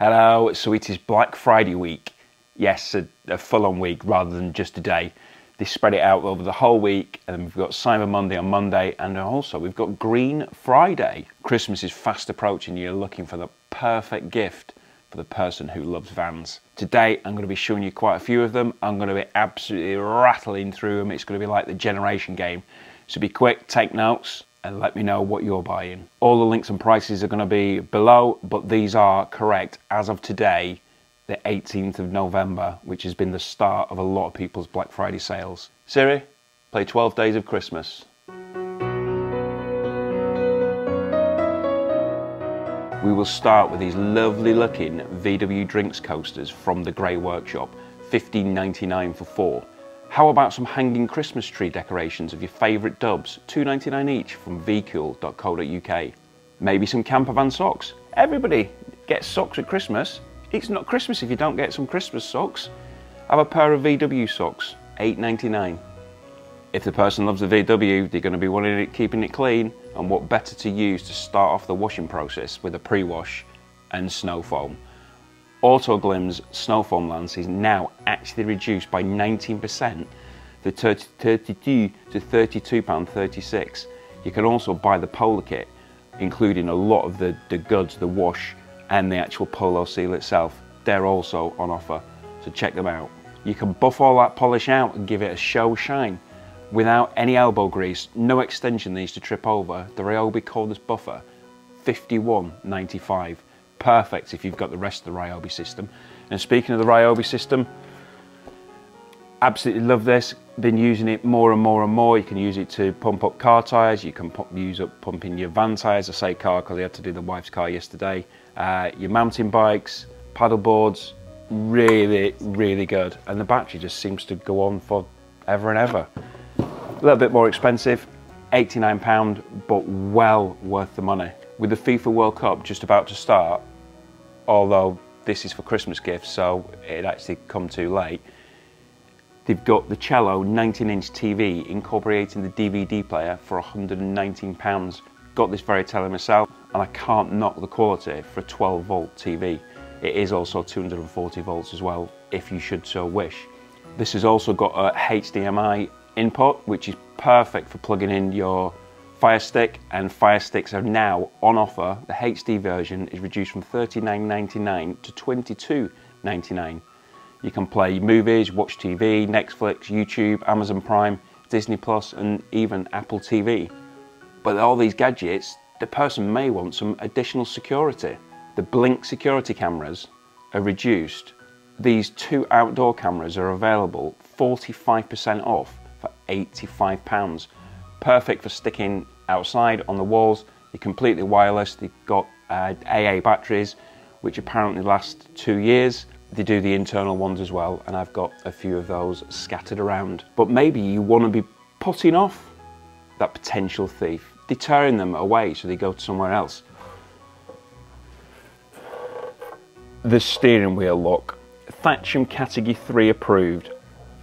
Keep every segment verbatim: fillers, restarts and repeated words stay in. Hello, so it is Black Friday week. Yes, a, a full-on week rather than just a day. They spread it out over the whole week, and we've got Cyber Monday on Monday, and also we've got Green Friday. Christmas is fast approaching. You're looking for the perfect gift for the person who loves vans. Today, I'm going to be showing you quite a few of them. I'm going to be absolutely rattling through them. It's going to be like the generation game. So be quick, take notes, and let me know what you're buying. All the links and prices are going to be below, but these are correct as of today, the eighteenth of November, which has been the start of a lot of people's Black Friday sales. Siri, play twelve Days of Christmas. We will start with these lovely looking V W drinks coasters from the Grey Workshop, fifteen ninety-nine for four. How about some hanging Christmas tree decorations of your favourite dubs, two ninety-nine each from v cool dot co dot U K. Maybe some camper van socks. Everybody gets socks at Christmas. It's not Christmas if you don't get some Christmas socks. Have a pair of V W socks, eight ninety-nine. If the person loves the V W, they're going to be wanting it, keeping it clean, and what better to use to start off the washing process with a pre-wash and snow foam. AutoGlym's snow foam lance is now actually reduced by nineteen percent to thirty-two to thirty-two pounds thirty-six. You can also buy the polo kit, including a lot of the, the goods, the wash and the actual polo seal itself. They're also on offer, so check them out. You can buff all that polish out and give it a show shine without any elbow grease, no extension needs to trip over. The Ryobi cordless buffer, fifty-one ninety-five. Perfect if you've got the rest of the Ryobi system. And speaking of the Ryobi system, absolutely love this. Been using it more and more and more. You can use it to pump up car tyres. You can pump, use up pumping your van tyres. I say car because I had to do the wife's car yesterday. Uh, your mountain bikes, paddle boards, really, really good. And the battery just seems to go on for ever and ever. A little bit more expensive, eighty-nine pounds, but well worth the money. With the FIFA World Cup just about to start, although this is for Christmas gifts, so it actually come too late, they've got the Cello nineteen inch T V incorporating the D V D player for one hundred and nineteen pounds. Got this very telly myself, and I can't knock the quality for a twelve volt T V. It is also two hundred and forty volts as well, if you should so wish. This has also got a H D M I input, which is perfect for plugging in your Fire Stick, and Fire Sticks are now on offer. The H D version is reduced from thirty-nine ninety-nine to twenty-two ninety-nine. You can play movies, watch T V, Netflix, YouTube, Amazon Prime, Disney Plus, and even Apple T V. But all these gadgets, the person may want some additional security. The Blink security cameras are reduced. These two outdoor cameras are available forty-five percent off for eighty-five pounds. Perfect for sticking outside on the walls. They're completely wireless. They've got uh, double A batteries, which apparently last two years. They do the internal ones as well, and I've got a few of those scattered around. But maybe you want to be putting off that potential thief, deterring them away so they go to somewhere else. The steering wheel lock, Thatcham Category three approved,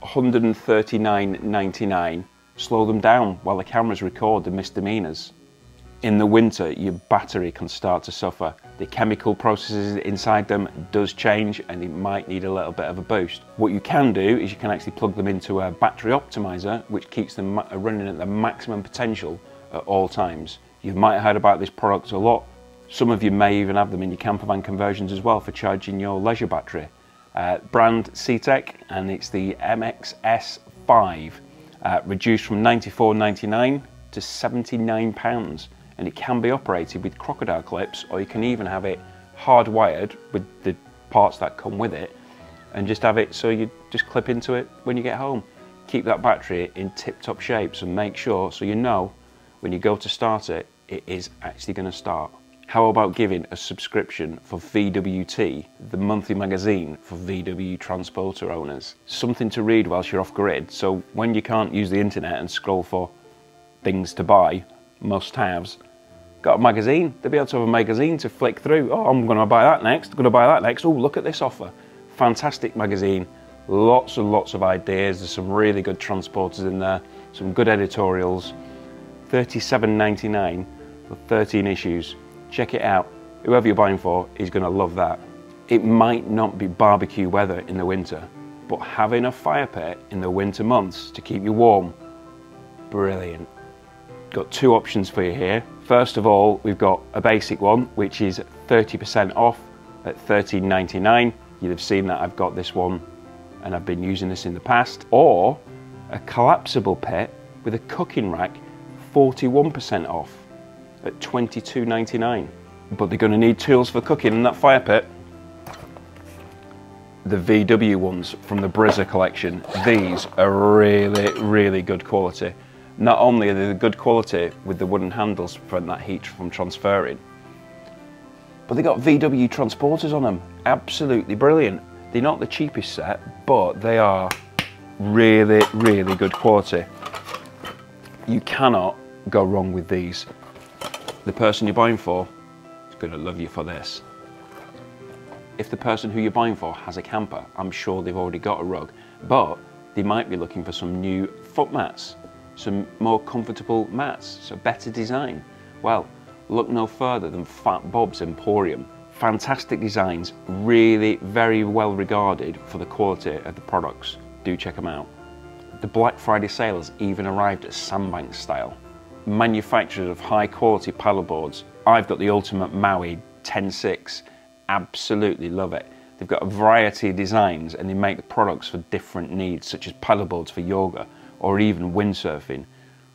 one hundred and thirty-nine ninety-nine. Slow them down while the cameras record the misdemeanors. In the winter, your battery can start to suffer. The chemical processes inside them does change, and it might need a little bit of a boost. What you can do is you can actually plug them into a battery optimizer, which keeps them running at the maximum potential at all times. You might have heard about this product a lot. Some of you may even have them in your camper van conversions as well for charging your leisure battery. Uh, brand C T E K, and it's the M X S five. Uh, reduced from ninety-four ninety-nine to seventy-nine pounds, and it can be operated with crocodile clips, or you can even have it hardwired with the parts that come with it and just have it so you just clip into it when you get home. Keep that battery in tip-top shape, so make sure so you know when you go to start it, it is actually going to start. How about giving a subscription for V W T, the monthly magazine for V W transporter owners? Something to read whilst you're off grid, so when you can't use the internet and scroll for things to buy, must-haves, got a magazine, they'll be able to have a magazine to flick through. Oh, I'm gonna buy that next, gonna buy that next, oh, look at this offer. Fantastic magazine, lots and lots of ideas, there's some really good transporters in there, some good editorials, thirty-seven ninety-nine for thirteen issues. Check it out. Whoever you're buying for is going to love that. It might not be barbecue weather in the winter, but having a fire pit in the winter months to keep you warm, brilliant. Got two options for you here. First of all, we've got a basic one, which is thirty percent off at thirteen ninety-nine. You'll have seen that I've got this one and I've been using this in the past. Or a collapsible pit with a cooking rack, forty-one percent off at twenty-two ninety-nine. But they're going to need tools for cooking in that fire pit. The V W ones from the Brisa collection, these are really, really good quality. Not only are they the good quality with the wooden handles to prevent that heat from transferring, but they got V W transporters on them. Absolutely brilliant. They're not the cheapest set, but they are really, really good quality. You cannot go wrong with these. The person you're buying for is going to love you for this. If the person who you're buying for has a camper, I'm sure they've already got a rug, but they might be looking for some new foot mats, some more comfortable mats, so better design. Well, look no further than Fat Bob's Emporium. Fantastic designs, really very well regarded for the quality of the products. Do check them out. The Black Friday sale has even arrived at Sandbanks Style. Manufacturers of high quality paddle boards. I've got the ultimate MAUI ten six. Absolutely love it. They've got a variety of designs and they make the products for different needs, such as paddleboards for yoga or even windsurfing,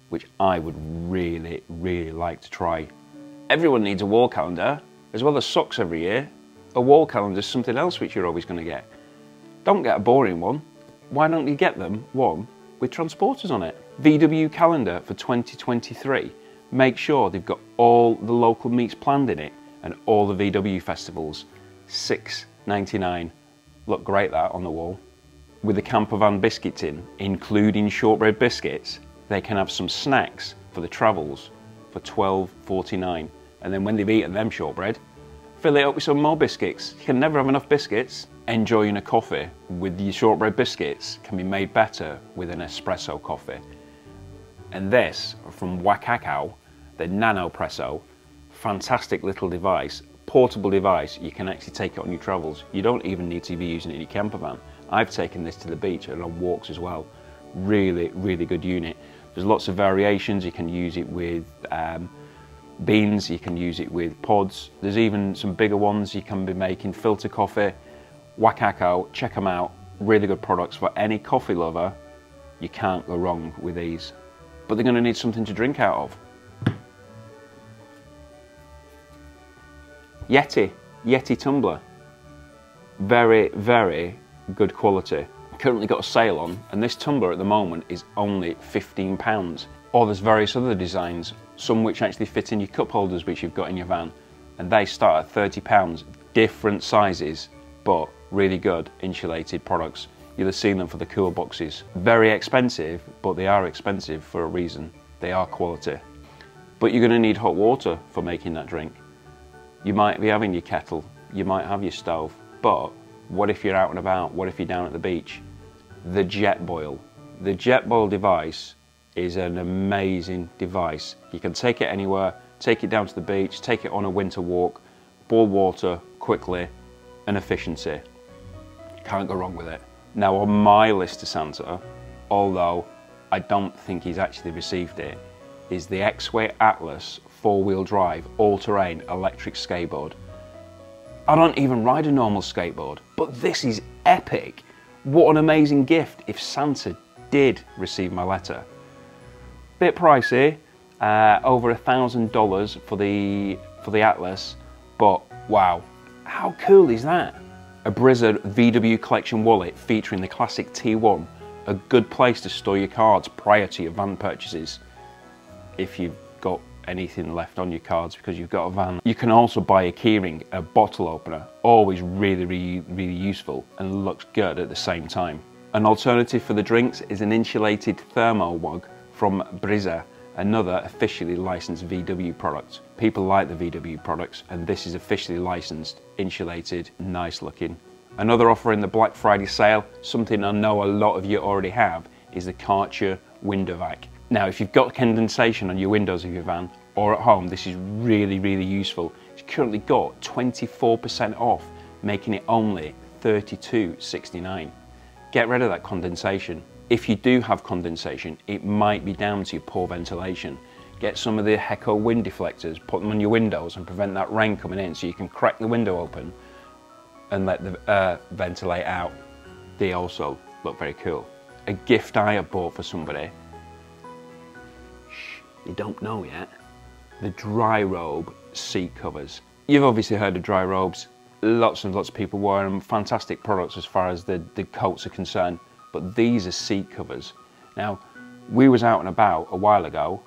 which I would really, really like to try. Everyone needs a wall calendar, as well as socks every year. A wall calendar is something else which you're always going to get. Don't get a boring one. Why don't you get them one with transporters on it? V W calendar for twenty twenty-three. Make sure they've got all the local meets planned in it, and all the V W festivals, six ninety-nine. Look great that on the wall. With the camper van biscuit tin, including shortbread biscuits, they can have some snacks for the travels for twelve forty-nine. And then when they've eaten them shortbread, fill it up with some more biscuits. You can never have enough biscuits. Enjoying a coffee with your shortbread biscuits can be made better with an espresso coffee. And this from Wacaco, the Nano Presso. Fantastic little device, portable device. You can actually take it on your travels. You don't even need to be using it in your camper van. I've taken this to the beach and on walks as well. Really, really good unit. There's lots of variations. You can use it with um, beans, you can use it with pods. There's even some bigger ones. You can be making filter coffee. Wacaco, check them out. Really good products for any coffee lover. You can't go wrong with these. But they're going to need something to drink out of. Yeti, Yeti tumbler. Very, very good quality. Currently got a sale on, and this tumbler at the moment is only fifteen pounds. Or there's various other designs, some which actually fit in your cup holders which you've got in your van, and they start at thirty pounds, different sizes, but really good insulated products. You'll have seen them for the cool boxes. Very expensive, but they are expensive for a reason. They are quality. But you're gonna need hot water for making that drink. You might be having your kettle, you might have your stove, but what if you're out and about? What if you're down at the beach? The Jet Boil. The Jet Boil device is an amazing device. You can take it anywhere, take it down to the beach, take it on a winter walk, boil water quickly and efficiency. Can't go wrong with it. Now on my list to Santa, although I don't think he's actually received it, is the Exway Atlas four-wheel drive, all-terrain electric skateboard. I don't even ride a normal skateboard, but this is epic. What an amazing gift if Santa did receive my letter. Bit pricey, uh, over a thousand dollars for the for the Atlas, but wow, how cool is that? A Brisa V W collection wallet featuring the classic T one, a good place to store your cards prior to your van purchases, if you've got anything left on your cards because you've got a van. You can also buy a keyring, a bottle opener, always really, really, really useful and looks good at the same time. An alternative for the drinks is an insulated thermo mug from Brisa, another officially licensed V W product. People like the V W products and this is officially licensed, insulated, nice looking. Another offer in the Black Friday sale, something I know a lot of you already have, is the Karcher WindowVac. Now, if you've got condensation on your windows of your van or at home, this is really, really useful. It's currently got twenty-four percent off making it only thirty-two sixty-nine. Get rid of that condensation. If you do have condensation, it might be down to your poor ventilation. Get some of the Heko wind deflectors, put them on your windows and prevent that rain coming in, so you can crack the window open and let the air ventilate out. They also look very cool. A gift I have bought for somebody. Shh, you don't know yet. The Dry Robe seat covers. You've obviously heard of Dry Robes. Lots and lots of people wear them. Fantastic products as far as the, the coats are concerned. But these are seat covers. Now, we was out and about a while ago,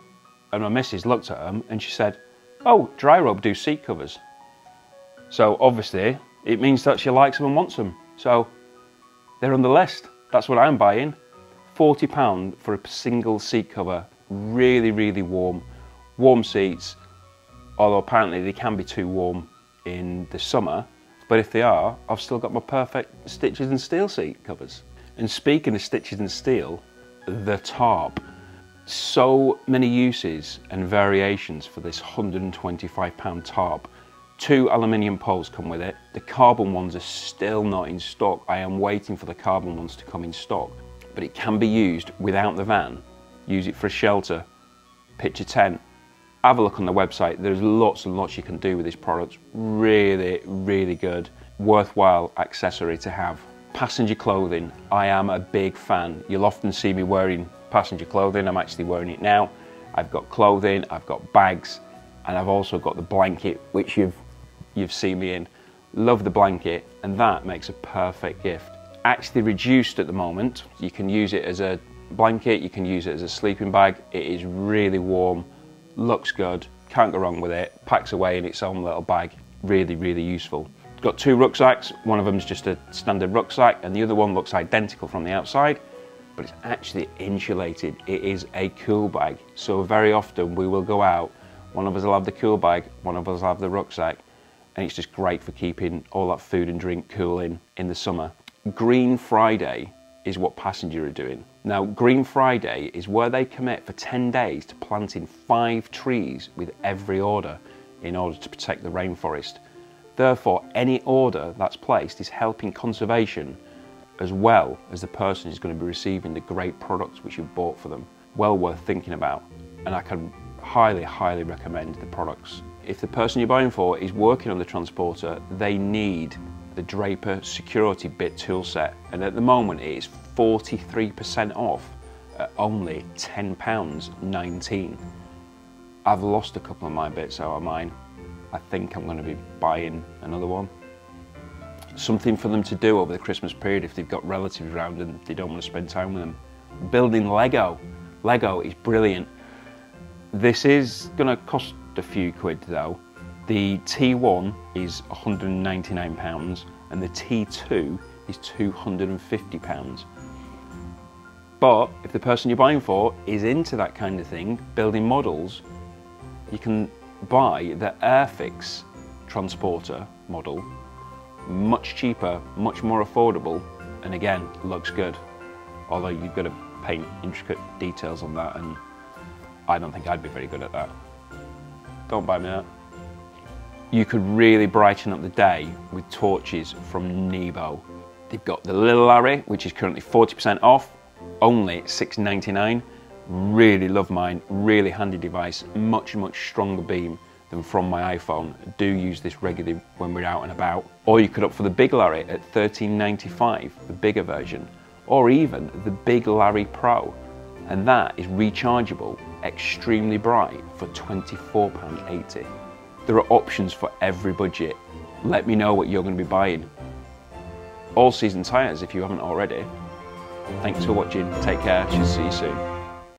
and my missus looked at them and she said, oh, Dry Robe do seat covers. So obviously it means that she likes them and wants them. So they're on the list. That's what I'm buying. forty pounds for a single seat cover. Really, really warm. Warm seats, although apparently they can be too warm in the summer. But if they are, I've still got my perfect Stitches and Steel seat covers. And speaking of Stitches and Steel, the tarp. So many uses and variations for this one hundred and twenty-five pound tarp. Two aluminium poles come with it. The carbon ones are still not in stock. I am waiting for the carbon ones to come in stock, but it can be used without the van. Use it for a shelter, pitch a tent. Have a look on the website. There's lots and lots you can do with this product. Really, really good, worthwhile accessory to have. Passenger clothing, I am a big fan. You'll often see me wearing passenger clothing. I'm actually wearing it now. I've got clothing, I've got bags, and I've also got the blanket, which you've you've seen me in. Love the blanket, and that makes a perfect gift. Actually reduced at the moment. You can use it as a blanket, you can use it as a sleeping bag. It is really warm, looks good, can't go wrong with it. Packs away in its own little bag. Really, really useful. Got two rucksacks. One of them's just a standard rucksack, and the other one looks identical from the outside, but it's actually insulated. It is a cool bag. So very often we will go out, one of us will have the cool bag, one of us will have the rucksack, and it's just great for keeping all that food and drink cool in, in the summer. Green Friday is what Passenger are doing. Now, Green Friday is where they commit for ten days to planting five trees with every order in order to protect the rainforest. Therefore, any order that's placed is helping conservation as well as the person who's going to be receiving the great products which you've bought for them. Well worth thinking about, and I can highly, highly recommend the products. If the person you're buying for is working on the transporter, they need the Draper Security Bit tool set, and at the moment it is forty-three percent off at only ten pounds nineteen. I've lost a couple of my bits out of mine. I think I'm going to be buying another one. Something for them to do over the Christmas period if they've got relatives around and they don't want to spend time with them. Building Lego. Lego is brilliant. This is going to cost a few quid though. The T one is one hundred and ninety-nine pounds and the T two is two hundred and fifty pounds. But if the person you're buying for is into that kind of thing, building models, you can buy the Airfix transporter model. Much cheaper, much more affordable, and again, looks good. Although you've got to paint intricate details on that, and I don't think I'd be very good at that. Don't buy me that. You could really brighten up the day with torches from Nebo. They've got the Little Larry, which is currently forty percent off, only six ninety-nine. Really love mine, really handy device, much, much stronger beam than from my iPhone. Do use this regularly when we're out and about. Or you could opt for the Big Larry at thirteen ninety-five, the bigger version, or even the Big Larry Pro. And that is rechargeable, extremely bright for twenty-four pounds eighty. There are options for every budget. Let me know what you're going to be buying. All season tyres if you haven't already. Thanks for watching, take care, should see you soon.